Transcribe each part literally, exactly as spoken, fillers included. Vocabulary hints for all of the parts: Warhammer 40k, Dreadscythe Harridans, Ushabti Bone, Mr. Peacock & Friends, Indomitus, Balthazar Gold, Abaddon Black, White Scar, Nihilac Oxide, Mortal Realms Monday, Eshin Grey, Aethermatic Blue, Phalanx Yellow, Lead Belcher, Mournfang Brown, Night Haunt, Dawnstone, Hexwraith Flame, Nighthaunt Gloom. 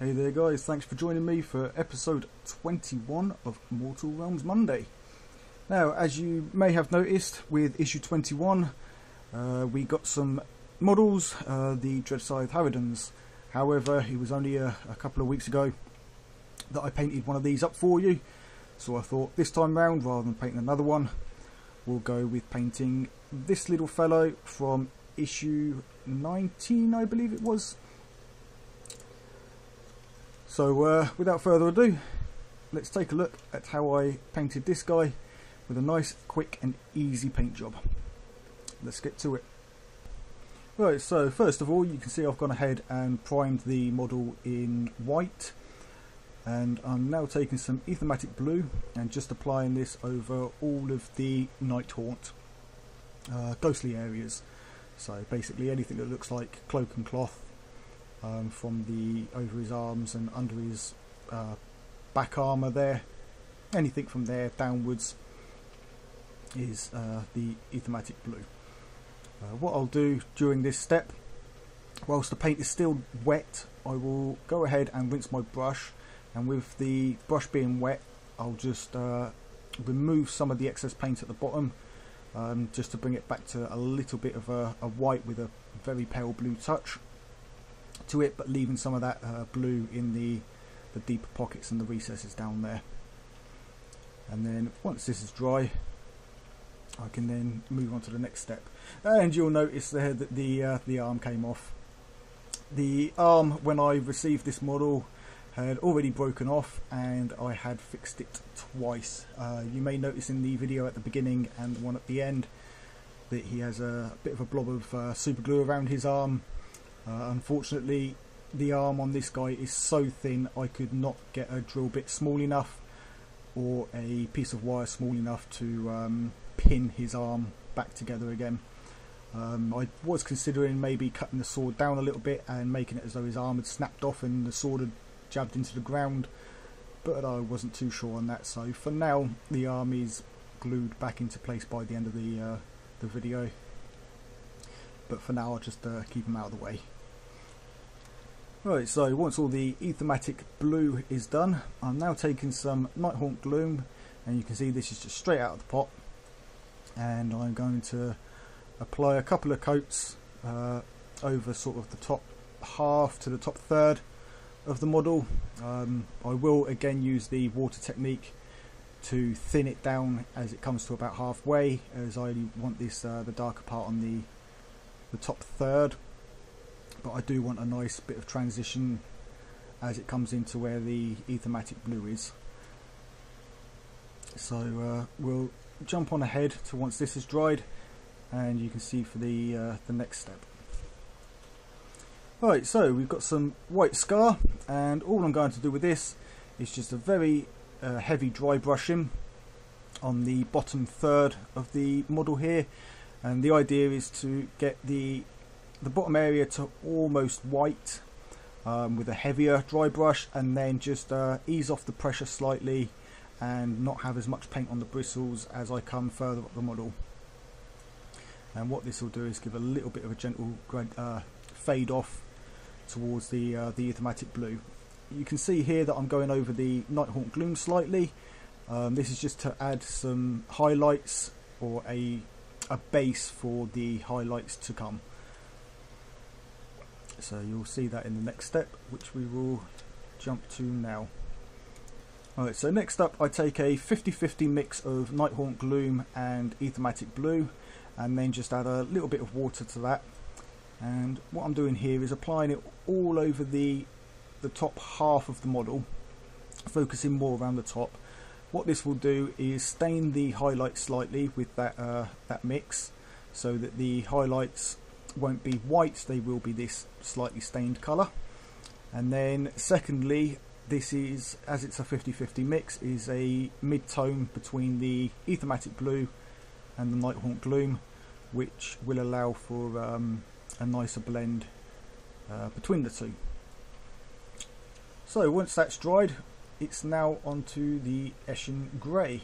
Hey there guys, thanks for joining me for episode twenty-one of Mortal Realms Monday. Now, as you may have noticed, with issue twenty-one, uh, we got some models, uh, the Dreadscythe Harridans. However, it was only a, a couple of weeks ago that I painted one of these up for you, so I thought this time round, rather than painting another one, we'll go with painting this little fellow from issue nineteen, I believe it was. So uh, without further ado, let's take a look at how I painted this guy with a nice, quick and easy paint job. Let's get to it. Right, so first of all, you can see I've gone ahead and primed the model in white, and I'm now taking some Aethermatic Blue and just applying this over all of the Night Haunt uh, ghostly areas. So basically anything that looks like cloak and cloth, Um, from the over his arms and under his uh, back armour there, anything from there downwards is uh, the Aethermatic Blue. Uh, what I'll do during this step, whilst the paint is still wet, I will go ahead and rinse my brush, and with the brush being wet I'll just uh, remove some of the excess paint at the bottom, um, just to bring it back to a little bit of a, a white with a very pale blue touch to it, but leaving some of that uh, blue in the the deeper pockets and the recesses down there. And then once this is dry, I can then move on to the next step. And you'll notice there that the uh, the arm came off. The arm, when I received this model, had already broken off, and I had fixed it twice. Uh, you may notice in the video at the beginning and the one at the end that he has a bit of a blob of uh, super glue around his arm. Uh, unfortunately, the arm on this guy is so thin I could not get a drill bit small enough or a piece of wire small enough to um, pin his arm back together again. Um, I was considering maybe cutting the sword down a little bit and making it as though his arm had snapped off and the sword had jabbed into the ground, but I wasn't too sure on that, so for now the arm is glued back into place by the end of the, uh, the video. But for now I'll just uh, keep him out of the way. Right, so once all the Aethermatic Blue is done, I'm now taking some Nighthaunt Gloom, and you can see this is just straight out of the pot, and I'm going to apply a couple of coats uh, over sort of the top half to the top third of the model. Um, I will again use the water technique to thin it down as it comes to about halfway, as I want this uh, the darker part on the the top third, but I do want a nice bit of transition as it comes into where the Aethermatic Blue is. So uh, we'll jump on ahead to once this is dried, and you can see for the uh, the next step. Right, so we've got some White Scar, and all I'm going to do with this is just a very uh, heavy dry brushing on the bottom third of the model here. And the idea is to get the the bottom area to almost white um, with a heavier dry brush, and then just uh, ease off the pressure slightly and not have as much paint on the bristles as I come further up the model. And what this will do is give a little bit of a gentle uh, fade off towards the uh, the Aethermatic Blue. You can see here that I'm going over the Nighthaunt Gloom slightly. Um, this is just to add some highlights or a a base for the highlights to come. So you'll see that in the next step, which we will jump to now. Alright, so next up I take a fifty fifty mix of Nighthaunt Gloom and Aethermatic Blue, and then just add a little bit of water to that. And what I'm doing here is applying it all over the the top half of the model, focusing more around the top. What this will do is stain the highlights slightly with that uh, that mix, so that the highlights won't be white, they will be this slightly stained colour. And then secondly, this is, as it's a fifty fifty mix, is a mid-tone between the Aethermatic Blue and the Nighthaunt Gloom, which will allow for um, a nicer blend uh, between the two. So once that's dried, it's now onto the Eshin Grey,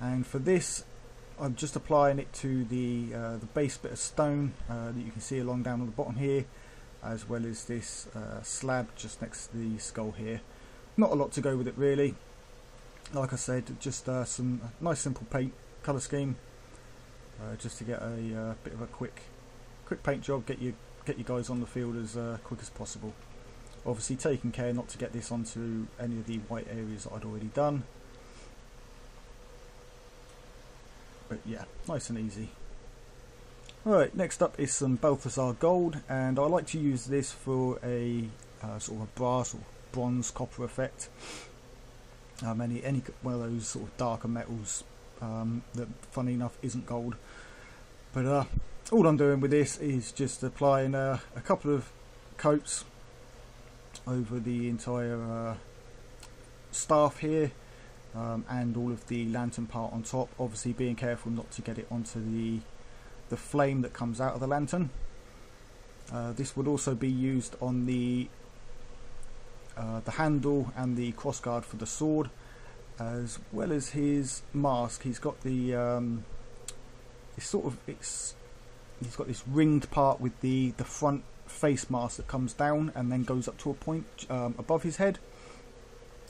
and for this I'm just applying it to the uh, the base bit of stone uh, that you can see along down on the bottom here, as well as this uh, slab just next to the skull here. Not a lot to go with it really. Like I said, just uh, some nice simple paint colour scheme, uh, just to get a uh, bit of a quick quick paint job, get you get you guys on the field as uh, quick as possible. Obviously taking care not to get this onto any of the white areas that I'd already done. But yeah, nice and easy. Right, next up is some Balthazar Gold, and I like to use this for a uh, sort of a brass or bronze copper effect. Um, any, any one of those sort of darker metals um, that, funny enough, isn't gold. But uh, all I'm doing with this is just applying uh, a couple of coats over the entire uh, staff here, um, and all of the lantern part on top, obviously being careful not to get it onto the the flame that comes out of the lantern. Uh, this would also be used on the uh, the handle and the crossguard for the sword, as well as his mask. He's got the um, it's sort of it's he's got this ringed part with the the front face mask that comes down and then goes up to a point um, above his head.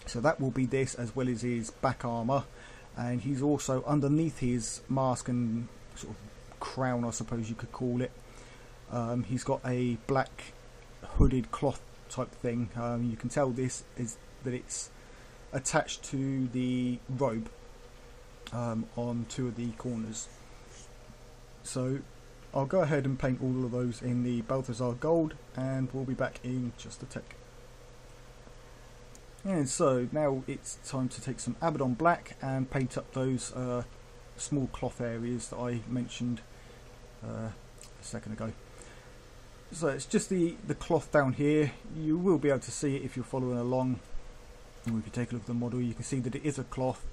So that will be this, as well as his back armor, and he's also underneath his mask and sort of crown, I suppose you could call it. Um, he's got a black hooded cloth type thing. Um, you can tell this is that it's attached to the robe um, on two of the corners. So I'll go ahead and paint all of those in the Balthazar Gold, and we'll be back in just a tick. And so now it's time to take some Abaddon Black and paint up those uh, small cloth areas that I mentioned uh, a second ago. So it's just the, the cloth down here. You will be able to see it if you're following along. And if you take a look at the model, you can see that it is a cloth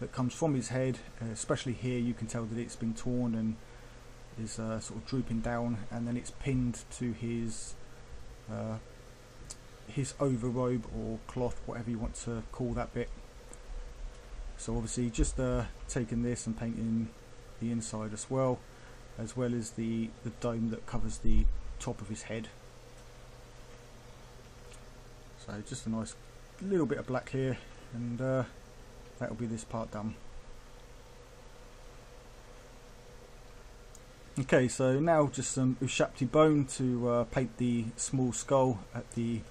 that comes from his head. Uh, especially here, you can tell that it's been torn and is uh, sort of drooping down, and then it's pinned to his uh, his overrobe or cloth, whatever you want to call that bit. So obviously just uh, taking this and painting the inside as well, as well as the, the dome that covers the top of his head. So just a nice little bit of black here, and uh, that'll be this part done. Okay, so now just some Ushabti Bone to uh, paint the small skull at the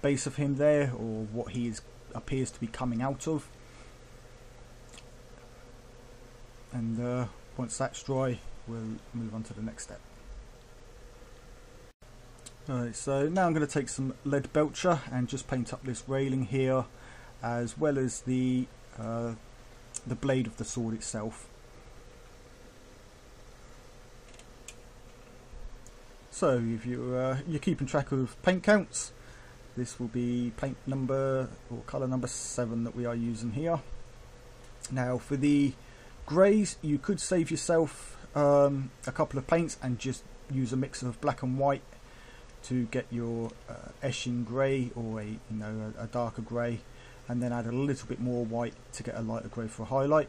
base of him there, or what he is, appears to be coming out of. And uh, once that's dry, we'll move on to the next step. Alright, so now I'm going to take some Lead Belcher and just paint up this railing here, as well as the uh, the blade of the sword itself. So if you, uh, you're keeping track of paint counts, this will be paint number or colour number seven that we are using here. Now for the greys, you could save yourself um, a couple of paints and just use a mix of black and white to get your uh, Eshin Grey, or a, you know, a, a darker grey, and then add a little bit more white to get a lighter grey for a highlight.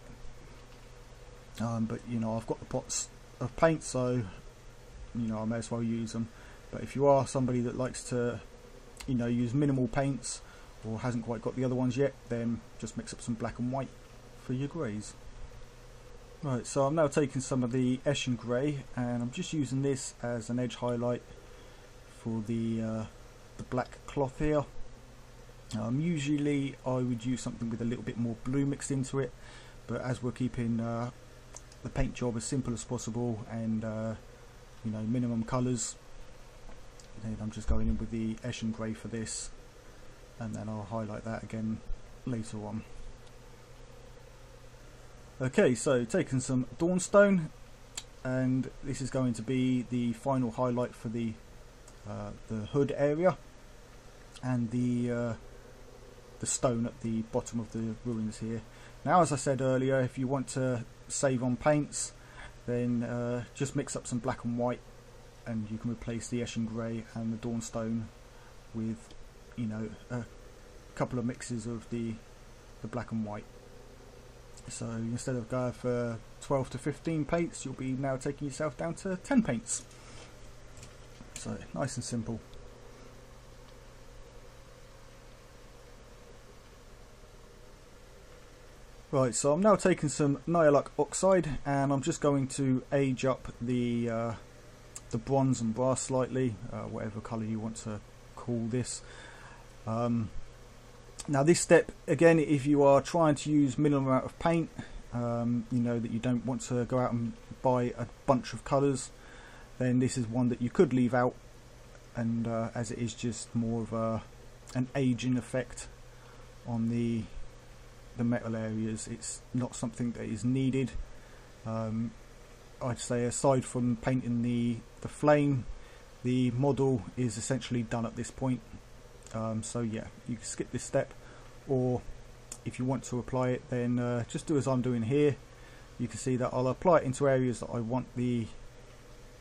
Um, but you know, I've got the pots of paint, so you know, I may as well use them. But if you are somebody that likes to, you know, use minimal paints or hasn't quite got the other ones yet, then just mix up some black and white for your greys. Right, so I'm now taking some of the Eshin Grey, and I'm just using this as an edge highlight for the uh, the black cloth here. Um, usually I would use something with a little bit more blue mixed into it, but as we're keeping uh, the paint job as simple as possible and uh, you know, minimum colours, then I'm just going in with the Eshin Grey for this, and then I'll highlight that again later on. Okay, so taking some Dawnstone, and this is going to be the final highlight for the uh, the hood area and the uh, the stone at the bottom of the ruins here. Now, as I said earlier, if you want to save on paints, then uh, just mix up some black and white, and you can replace the Eshin Grey and the Dawnstone with, you know, a couple of mixes of the the black and white. So instead of going for twelve to fifteen paints, you'll be now taking yourself down to ten paints. So nice and simple. Right, so I'm now taking some Nihilac Oxide and I'm just going to age up the uh, the bronze and brass slightly, uh, whatever colour you want to call this. Um, now this step, again, if you are trying to use minimum amount of paint, um, you know that you don't want to go out and buy a bunch of colours, then this is one that you could leave out, and uh, as it is just more of a, an aging effect on the the metal areas, it's not something that is needed. um, I'd say aside from painting the the flame, the model is essentially done at this point. Um, so yeah, you can skip this step, or if you want to apply it, then uh, just do as I'm doing here. You can see that I'll apply it into areas that I want the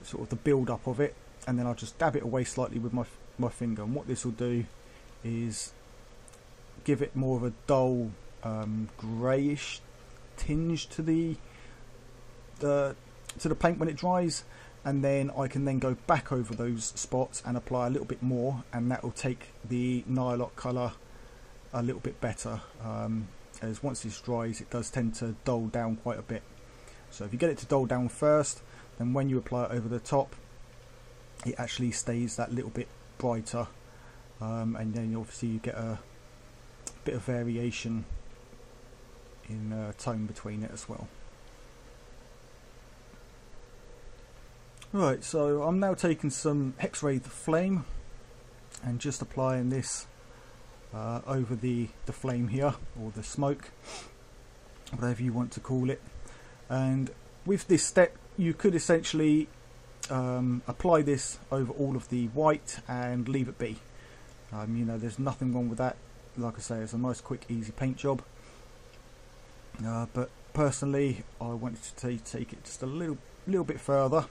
sort of the build up of it, and then I'll just dab it away slightly with my, my finger, and what this will do is give it more of a dull Um, greyish tinge to the, the to the paint when it dries, and then I can then go back over those spots and apply a little bit more, and that will take the Nihilac colour a little bit better, um, as once this dries it does tend to dull down quite a bit. So if you get it to dull down first, then when you apply it over the top it actually stays that little bit brighter, um, and then obviously you get a bit of variation in uh, tone between it as well. Right, so I'm now taking some Hexwraith Flame and just applying this uh, over the, the flame here, or the smoke, whatever you want to call it. And with this step you could essentially um, apply this over all of the white and leave it be. Um, you know, there's nothing wrong with that. Like I say, it's a nice quick easy paint job, uh, but personally I wanted to take it just a little little bit further,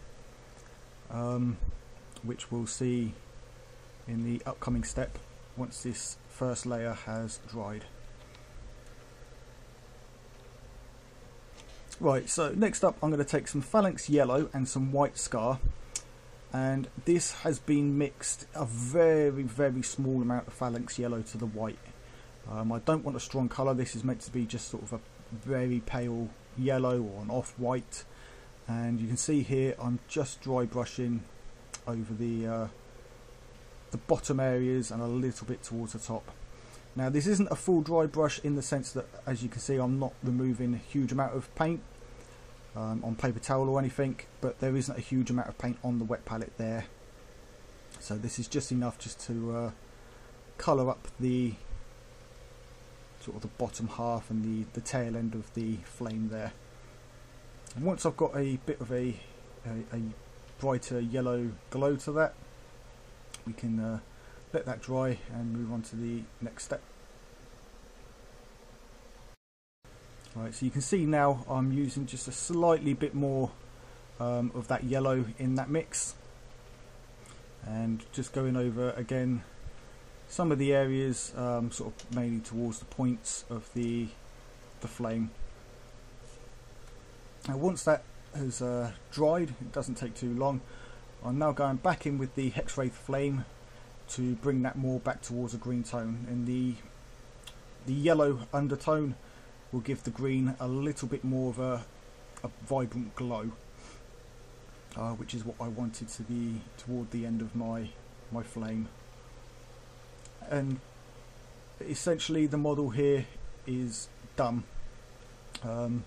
um, which we'll see in the upcoming step once this first layer has dried. Right, so next up I'm going to take some Phalanx Yellow and some White Scar, and this has been mixed a very very small amount of Phalanx Yellow to the white. Um, I don't want a strong colour, this is meant to be just sort of a very pale yellow or an off-white, and you can see here I'm just dry brushing over the, uh, the bottom areas and a little bit towards the top. Now this isn't a full dry brush in the sense that, as you can see, I'm not removing a huge amount of paint um, on paper towel or anything, but there isn't a huge amount of paint on the wet palette there, so this is just enough just to uh, colour up the sort of the bottom half and the, the tail end of the flame there. And once I've got a bit of a, a, a brighter yellow glow to that, we can uh, let that dry and move on to the next step. Right, so you can see now I'm using just a slightly bit more um, of that yellow in that mix, and just going over again some of the areas, um, sort of mainly towards the points of the the flame. Now once that has uh, dried, it doesn't take too long, I'm now going back in with the Hexwraith Flame to bring that more back towards a green tone, and the the yellow undertone will give the green a little bit more of a, a vibrant glow, uh, which is what I wanted to be toward the end of my my flame. And essentially the model here is done. Um,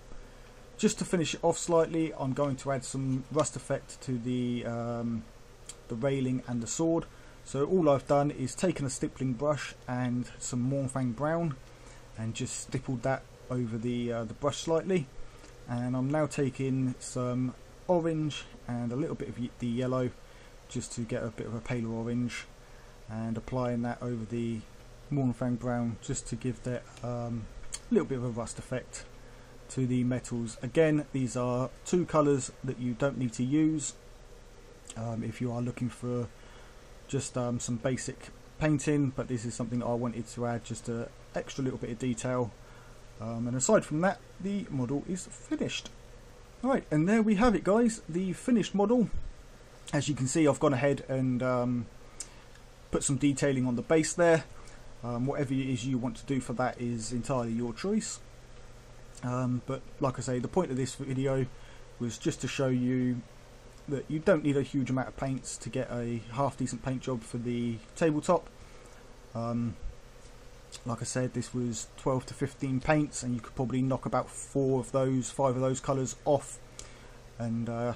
just to finish it off slightly, I'm going to add some rust effect to the um, the railing and the sword. So all I've done is taken a stippling brush and some Mournfang Brown and just stippled that over the, uh, the brush slightly, and I'm now taking some orange and a little bit of the yellow just to get a bit of a paler orange, and applying that over the Mournfang Brown just to give that a um, little bit of a rust effect to the metals. Again, these are two colours that you don't need to use um, if you are looking for just um, some basic painting, but this is something I wanted to add just an extra little bit of detail, um, and aside from that the model is finished. Alright, and there we have it guys, the finished model. As you can see, I've gone ahead and um, put some detailing on the base there. Um, whatever it is you want to do for that is entirely your choice. Um, but like I say, the point of this video was just to show you that you don't need a huge amount of paints to get a half decent paint job for the tabletop. Um, like I said, this was twelve to fifteen paints, and you could probably knock about four of those, five of those colours off, and uh,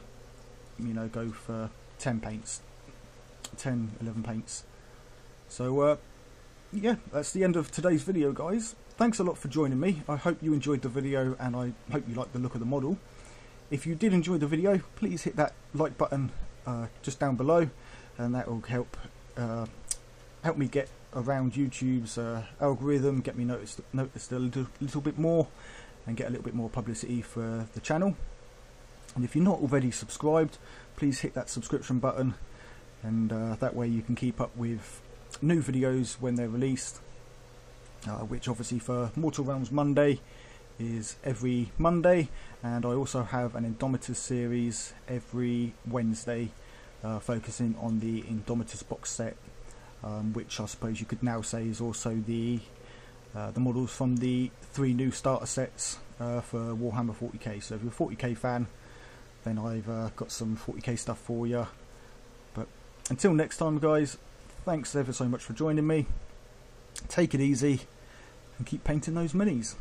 you know, go for ten paints, ten, eleven paints. So uh, yeah, that's the end of today's video, guys. Thanks a lot for joining me. I hope you enjoyed the video, and I hope you liked the look of the model. If you did enjoy the video, please hit that like button uh, just down below, and that will help uh, help me get around YouTube's uh, algorithm, get me noticed noticed a little, little bit more, and get a little bit more publicity for the channel. And if you're not already subscribed, please hit that subscription button, and uh, that way you can keep up with new videos when they're released, uh, which obviously for Mortal Realms Monday is every Monday, and I also have an Indomitus series every Wednesday, uh, focusing on the Indomitus box set, um, which I suppose you could now say is also the uh, the models from the three new starter sets uh, for Warhammer forty K. So if you're a forty K fan, then I've uh, got some forty K stuff for you. But until next time, guys, thanks ever so much for joining me. Take it easy and keep painting those minis.